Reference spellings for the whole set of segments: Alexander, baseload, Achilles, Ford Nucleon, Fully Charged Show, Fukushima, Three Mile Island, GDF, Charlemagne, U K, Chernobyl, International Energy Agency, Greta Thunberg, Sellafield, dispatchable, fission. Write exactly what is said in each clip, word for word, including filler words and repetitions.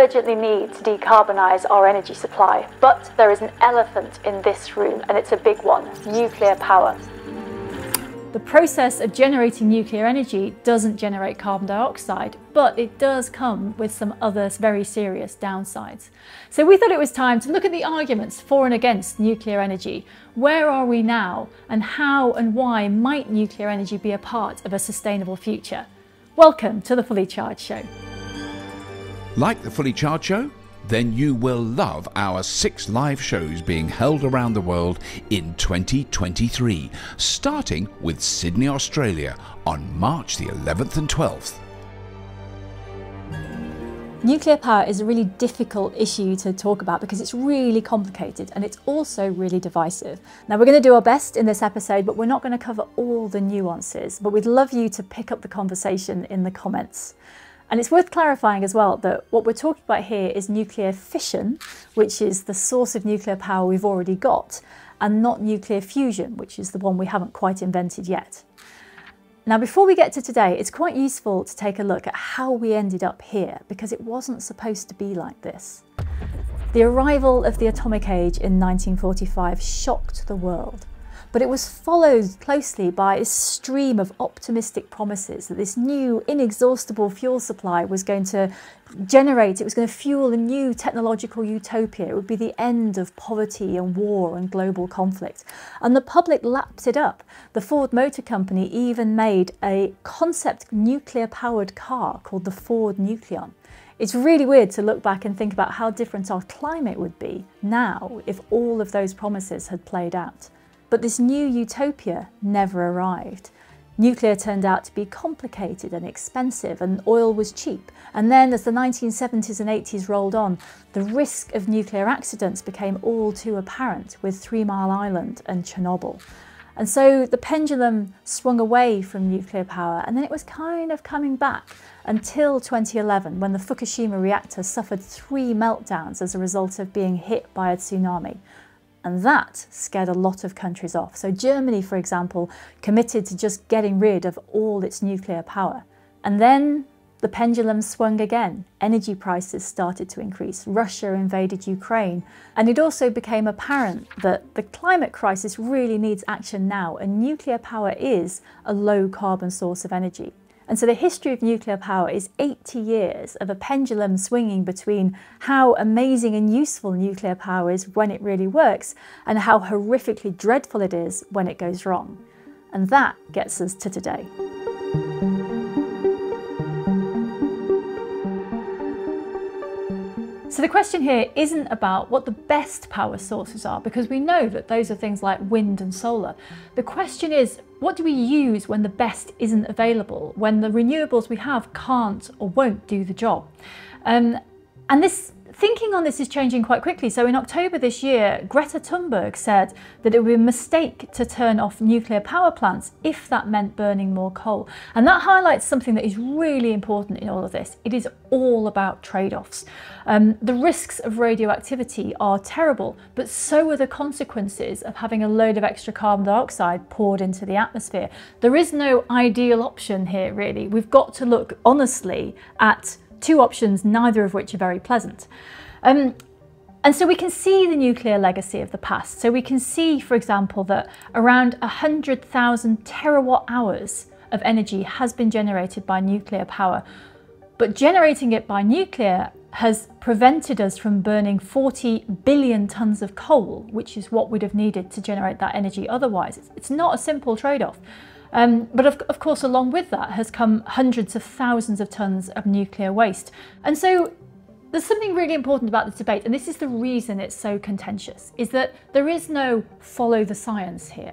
urgently need to decarbonise our energy supply, but there is an elephant in this room, and it's a big one: nuclear power. The process of generating nuclear energy doesn't generate carbon dioxide, but it does come with some other very serious downsides. So we thought it was time to look at the arguments for and against nuclear energy. Where are we now, and how and why might nuclear energy be a part of a sustainable future? Welcome to the Fully Charged Show. Like the Fully Charged Show? Then you will love our six live shows being held around the world in twenty twenty-three, starting with Sydney, Australia on March the eleventh and twelfth. Nuclear power is a really difficult issue to talk about because it's really complicated and it's also really divisive. Now, we're going to do our best in this episode, but we're not going to cover all the nuances, but we'd love you to pick up the conversation in the comments. And it's worth clarifying as well that what we're talking about here is nuclear fission, which is the source of nuclear power we've already got, and not nuclear fusion, which is the one we haven't quite invented yet. Now, before we get to today, it's quite useful to take a look at how we ended up here, because it wasn't supposed to be like this. The arrival of the atomic age in nineteen forty-five shocked the world. But it was followed closely by a stream of optimistic promises that this new inexhaustible fuel supply was going to generate, it was going to fuel a new technological utopia. It would be the end of poverty and war and global conflict. And the public lapped it up. The Ford Motor Company even made a concept nuclear-powered car called the Ford Nucleon. It's really weird to look back and think about how different our climate would be now if all of those promises had played out. But this new utopia never arrived. Nuclear turned out to be complicated and expensive, and oil was cheap. And then as the nineteen seventies and eighties rolled on, the risk of nuclear accidents became all too apparent with Three Mile Island and Chernobyl. And so the pendulum swung away from nuclear power, and then it was kind of coming back until twenty eleven, when the Fukushima reactor suffered three meltdowns as a result of being hit by a tsunami. And that scared a lot of countries off. So Germany, for example, committed to just getting rid of all its nuclear power. And then the pendulum swung again. Energy prices started to increase. Russia invaded Ukraine. And it also became apparent that the climate crisis really needs action now, and nuclear power is a low carbon source of energy. And so the history of nuclear power is eighty years of a pendulum swinging between how amazing and useful nuclear power is when it really works, and how horrifically dreadful it is when it goes wrong. And that gets us to today. So the question here isn't about what the best power sources are, because we know that those are things like wind and solar. The question is, what do we use when the best isn't available, when the renewables we have can't or won't do the job? Um, and this thinking on this is changing quite quickly. So in October this year, Greta Thunberg said that it would be a mistake to turn off nuclear power plants if that meant burning more coal. And that highlights something that is really important in all of this. It is all about trade-offs. Um, the risks of radioactivity are terrible, but so are the consequences of having a load of extra carbon dioxide poured into the atmosphere. There is no ideal option here, really. We've got to look honestly at two options, neither of which are very pleasant. Um, and so we can see the nuclear legacy of the past. So we can see, for example, that around one hundred thousand terawatt hours of energy has been generated by nuclear power. But generating it by nuclear has prevented us from burning forty billion tons of coal, which is what we'd have needed to generate that energy otherwise. It's not a simple trade-off. Um, but of, of course, along with that has come hundreds of thousands of tons of nuclear waste. And so there's something really important about this debate, and this is the reason it's so contentious, is that there is no follow the science here.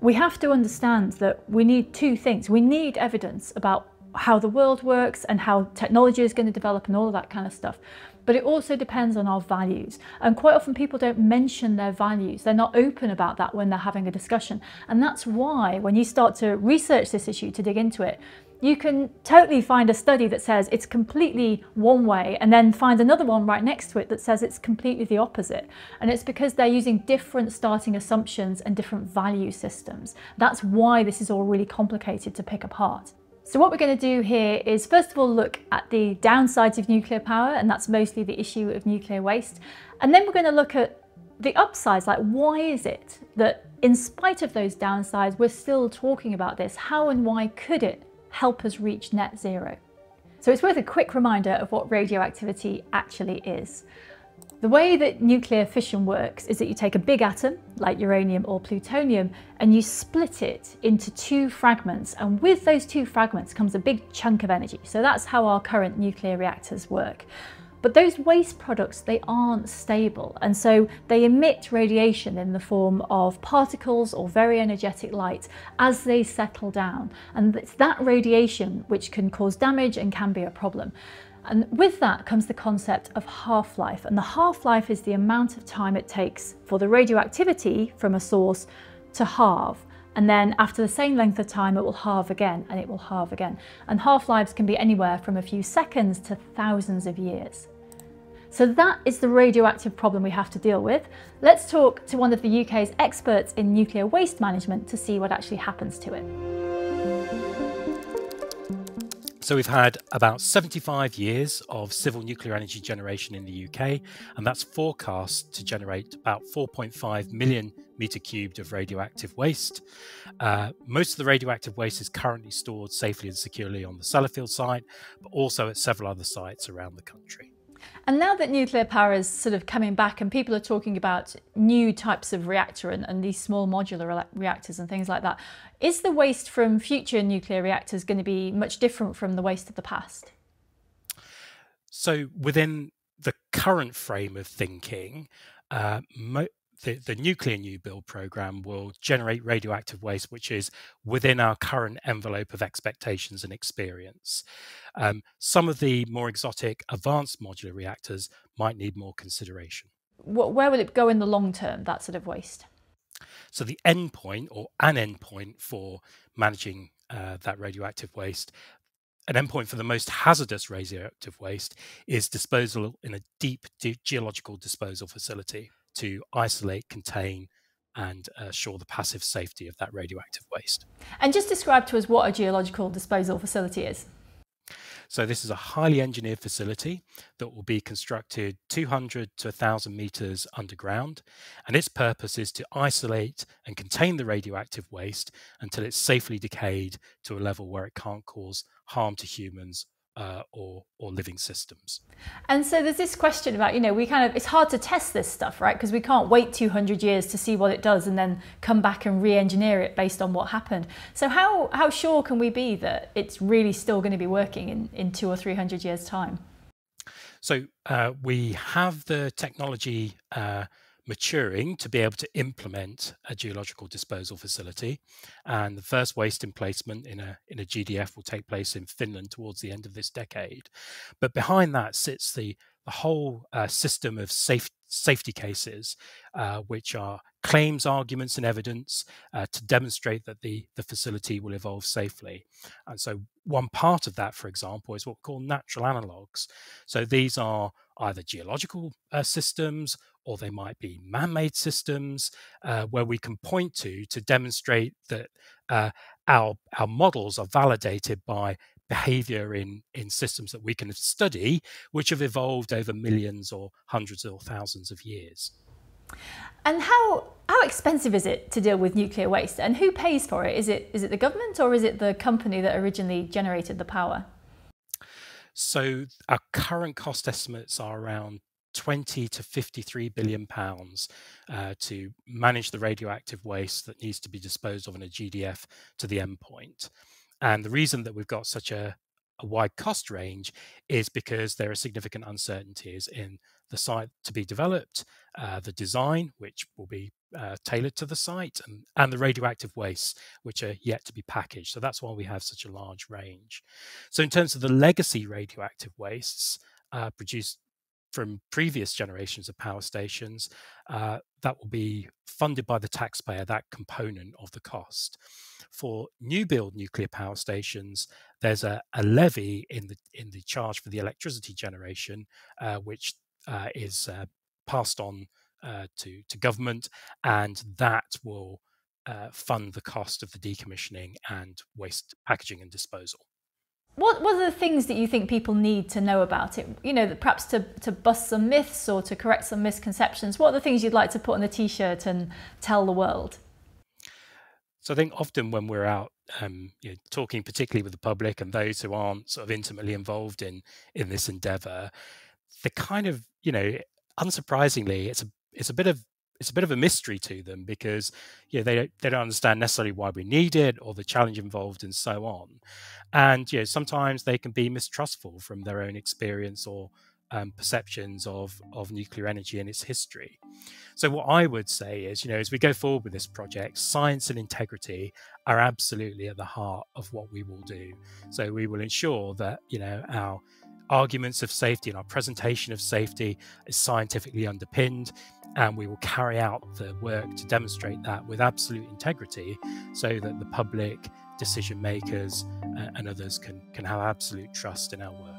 We have to understand that we need two things. We need evidence about how the world works and how technology is going to develop and all of that kind of stuff. But it also depends on our values. And quite often people don't mention their values. They're not open about that when they're having a discussion. And that's why when you start to research this issue, to dig into it, you can totally find a study that says it's completely one way and then find another one right next to it that says it's completely the opposite. And it's because they're using different starting assumptions and different value systems. That's why this is all really complicated to pick apart. So what we're going to do here is first of all look at the downsides of nuclear power, and that's mostly the issue of nuclear waste. And then we're going to look at the upsides, like why is it that in spite of those downsides we're still talking about this? How and why could it help us reach net zero? So it's worth a quick reminder of what radioactivity actually is. The way that nuclear fission works is that you take a big atom, like uranium or plutonium, and you split it into two fragments, and with those two fragments comes a big chunk of energy. So that's how our current nuclear reactors work. But those waste products, they aren't stable, and so they emit radiation in the form of particles or very energetic light as they settle down. And it's that radiation which can cause damage and can be a problem. And with that comes the concept of half-life, and the half-life is the amount of time it takes for the radioactivity from a source to halve. And then after the same length of time, it will halve again, and it will halve again. And half-lives can be anywhere from a few seconds to thousands of years. So that is the radioactive problem we have to deal with. Let's talk to one of the U K's experts in nuclear waste management to see what actually happens to it. So we've had about seventy-five years of civil nuclear energy generation in the U K, and that's forecast to generate about four point five million metre cubed of radioactive waste. Uh, most of the radioactive waste is currently stored safely and securely on the Sellafield site, but also at several other sites around the country. And now that nuclear power is sort of coming back and people are talking about new types of reactor and, and these small modular reactors and things like that, is the waste from future nuclear reactors going to be much different from the waste of the past? So within the current frame of thinking, uh, mo the, the nuclear new build programme will generate radioactive waste which is within our current envelope of expectations and experience. Um, some of the more exotic advanced modular reactors might need more consideration. What, where will it go in the long term, that sort of waste? So the end point, or an end point for managing uh, that radioactive waste, an endpoint for the most hazardous radioactive waste is disposal in a deep de geological disposal facility, to isolate, contain and assure the passive safety of that radioactive waste. And just describe to us what a geological disposal facility is. So this is a highly engineered facility that will be constructed two hundred to one thousand metres underground, and its purpose is to isolate and contain the radioactive waste until it's safely decayed to a level where it can't cause harm to humans Uh, or, or living systems. And so there's this question about, you know, we kind of, it's hard to test this stuff, right? Because we can't wait two hundred years to see what it does and then come back and re-engineer it based on what happened. So how, how sure can we be that it's really still going to be working in, in two or three hundred years time? So uh, we have the technology uh, maturing to be able to implement a geological disposal facility, and the first waste emplacement in a in a G D F will take place in Finland towards the end of this decade. But behind that sits the the whole uh, system of safe safety cases, uh, which are claims, arguments and evidence uh, to demonstrate that the the facility will evolve safely. And so one part of that, for example, is what we call natural analogues. So these are either geological uh, systems, or they might be man-made systems uh, where we can point to to demonstrate that uh, our our models are validated by behavior in in systems that we can study, which have evolved over millions or hundreds or thousands of years. And how how expensive is it to deal with nuclear waste, and who pays for it? Is it is it the government, or is it the company that originally generated the power? So our current cost estimates are around twenty to fifty-three billion pounds uh, to manage the radioactive waste that needs to be disposed of in a G D F to the end point. And the reason that we've got such a, a wide cost range is because there are significant uncertainties in the site to be developed, uh, the design, which will be uh, tailored to the site, and, and the radioactive wastes, which are yet to be packaged. So that's why we have such a large range. So in terms of the legacy radioactive wastes uh, produced from previous generations of power stations, uh, that will be funded by the taxpayer, that component of the cost. For new build nuclear power stations, there's a, a levy in the in the charge for the electricity generation, uh, which uh, is uh, passed on uh, to, to government, and that will uh, fund the cost of the decommissioning and waste packaging and disposal. What, what are the things that you think people need to know about it? You know, perhaps to, to bust some myths or to correct some misconceptions. What are the things you'd like to put on the T-shirt and tell the world? So I think often when we're out um, you know, talking, particularly with the public and those who aren't sort of intimately involved in in this endeavour, the kind of, you know, unsurprisingly, it's a it's a bit of it's a bit of a mystery to them, because you know, they don't they don't understand necessarily why we need it or the challenge involved and so on. And you know, sometimes they can be mistrustful from their own experience or um, perceptions of of nuclear energy and its history. So what I would say is, you know, as we go forward with this project, science and integrity are absolutely at the heart of what we will do. So we will ensure that, you know, our arguments of safety and our presentation of safety is scientifically underpinned, and we will carry out the work to demonstrate that with absolute integrity, so that the public, decision makers and others can can have absolute trust in our work.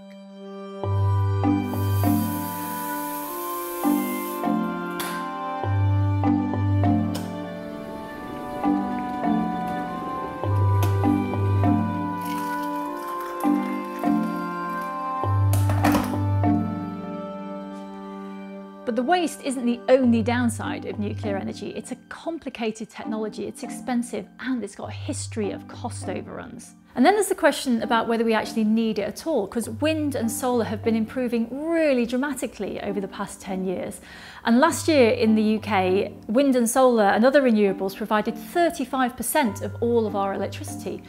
But the waste isn't the only downside of nuclear energy. It's a complicated technology, it's expensive, and it's got a history of cost overruns. And then there's the question about whether we actually need it at all, because wind and solar have been improving really dramatically over the past ten years. And last year in the U K, wind and solar and other renewables provided thirty-five percent of all of our electricity.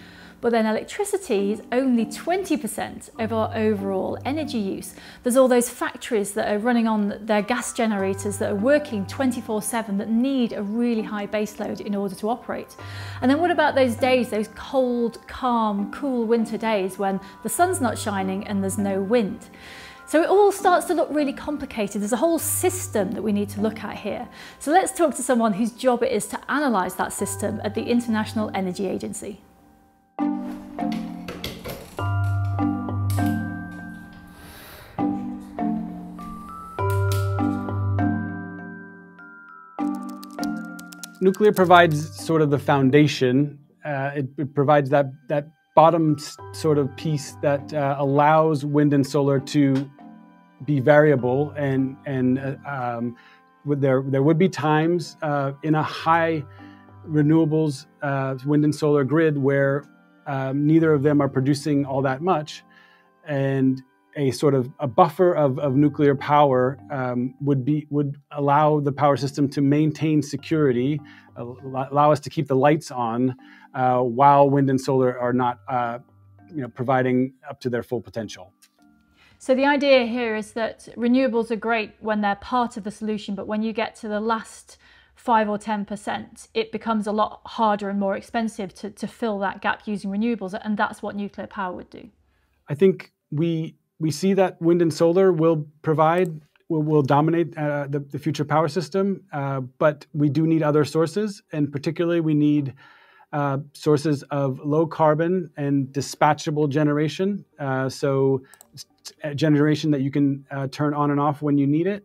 But then electricity is only twenty percent of our overall energy use. There's all those factories that are running on their gas generators that are working twenty-four seven that need a really high baseload in order to operate. And then what about those days, those cold, calm, cool winter days when the sun's not shining and there's no wind? So it all starts to look really complicated. There's a whole system that we need to look at here. So let's talk to someone whose job it is to analyse that system at the International Energy Agency. Nuclear provides sort of the foundation. Uh, it, it provides that, that bottom sort of piece that uh, allows wind and solar to be variable, and, and uh, um, there, there would be times uh, in a high renewables uh, wind and solar grid where Um, neither of them are producing all that much, and a sort of a buffer of, of nuclear power um, would be would allow the power system to maintain security, uh, allow us to keep the lights on, uh, while wind and solar are not, uh, you know, providing up to their full potential. So the idea here is that renewables are great when they're part of the solution, but when you get to the last five or ten percent, it becomes a lot harder and more expensive to, to fill that gap using renewables, and that's what nuclear power would do. I think we we see that wind and solar will provide, will, will dominate uh, the, the future power system, uh, but we do need other sources, and particularly we need uh, sources of low carbon and dispatchable generation, uh, so generation that you can uh, turn on and off when you need it.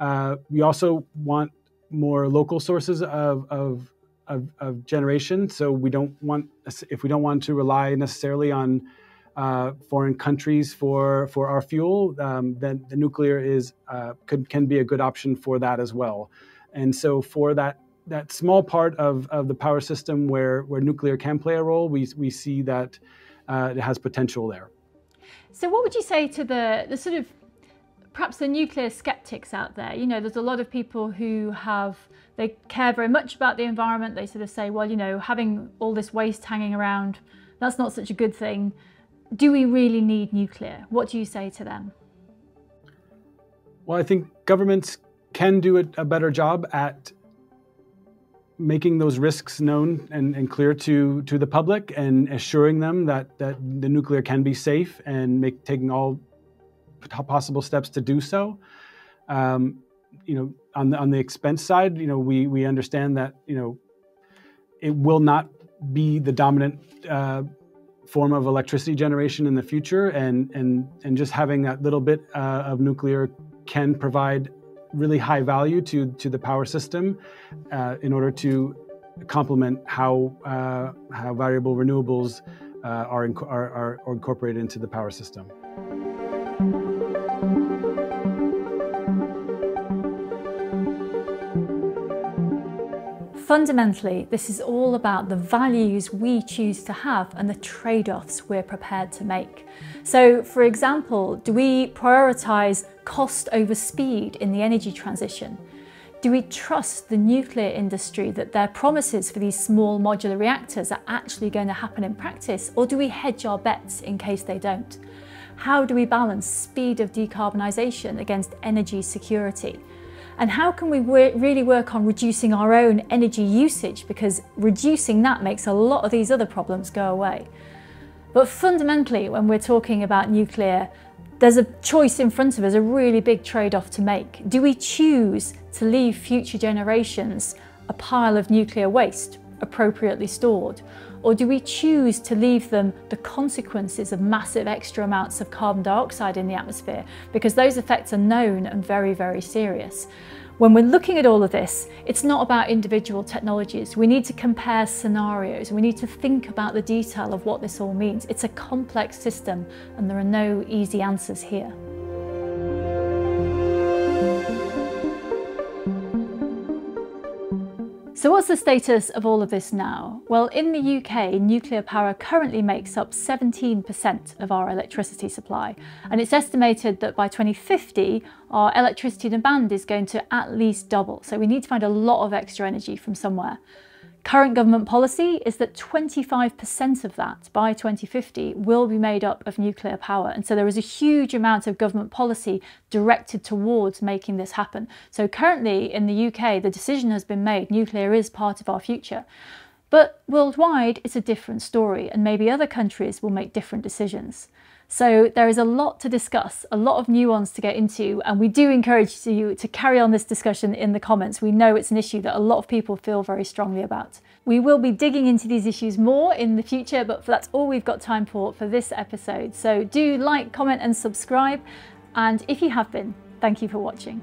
Uh, we also want more local sources of, of, of, of generation. So we don't want, if we don't want to rely necessarily on uh, foreign countries for, for our fuel, um, then the nuclear is, uh, could, can be a good option for that as well. And so for that, that small part of, of the power system where, where nuclear can play a role, we, we see that uh, it has potential there. So what would you say to the, the sort of perhaps the nuclear skeptics out there? You know, there's a lot of people who have, they care very much about the environment. They sort of say, well, you know, having all this waste hanging around, that's not such a good thing. Do we really need nuclear? What do you say to them? Well, I think governments can do a better job at making those risks known and, and clear to, to the public, and assuring them that, that the nuclear can be safe, and make, taking all possible steps to do so. Um, you know, on the, on the expense side, you know, we, we understand that, you know, it will not be the dominant uh, form of electricity generation in the future, and, and, and just having that little bit uh, of nuclear can provide really high value to, to the power system uh, in order to complement how, uh, how variable renewables uh, are, inc are, are incorporated into the power system. Fundamentally, this is all about the values we choose to have and the trade-offs we're prepared to make. So, for example, do we prioritise cost over speed in the energy transition? Do we trust the nuclear industry that their promises for these small modular reactors are actually going to happen in practice, or do we hedge our bets in case they don't? How do we balance speed of decarbonisation against energy security? And how can we work, really work on reducing our own energy usage, because reducing that makes a lot of these other problems go away. But fundamentally, when we're talking about nuclear, there's a choice in front of us, a really big trade-off to make. Do we choose to leave future generations a pile of nuclear waste appropriately stored? Or do we choose to leave them the consequences of massive extra amounts of carbon dioxide in the atmosphere? Because those effects are known and very, very serious. When we're looking at all of this, it's not about individual technologies. We need to compare scenarios. We need to think about the detail of what this all means. It's a complex system, and there are no easy answers here. So what's the status of all of this now? Well, in the U K, nuclear power currently makes up seventeen percent of our electricity supply. And it's estimated that by twenty fifty, our electricity demand is going to at least double. So we need to find a lot of extra energy from somewhere. Current government policy is that twenty-five percent of that by twenty fifty will be made up of nuclear power. And so there is a huge amount of government policy directed towards making this happen. So currently in the U K, the decision has been made, nuclear is part of our future. But worldwide, it's a different story, and maybe other countries will make different decisions. So there is a lot to discuss, a lot of nuance to get into, and we do encourage you to carry on this discussion in the comments. We know it's an issue that a lot of people feel very strongly about. We will be digging into these issues more in the future, but that's all we've got time for for this episode. So do like, comment and subscribe. And if you have been, thank you for watching.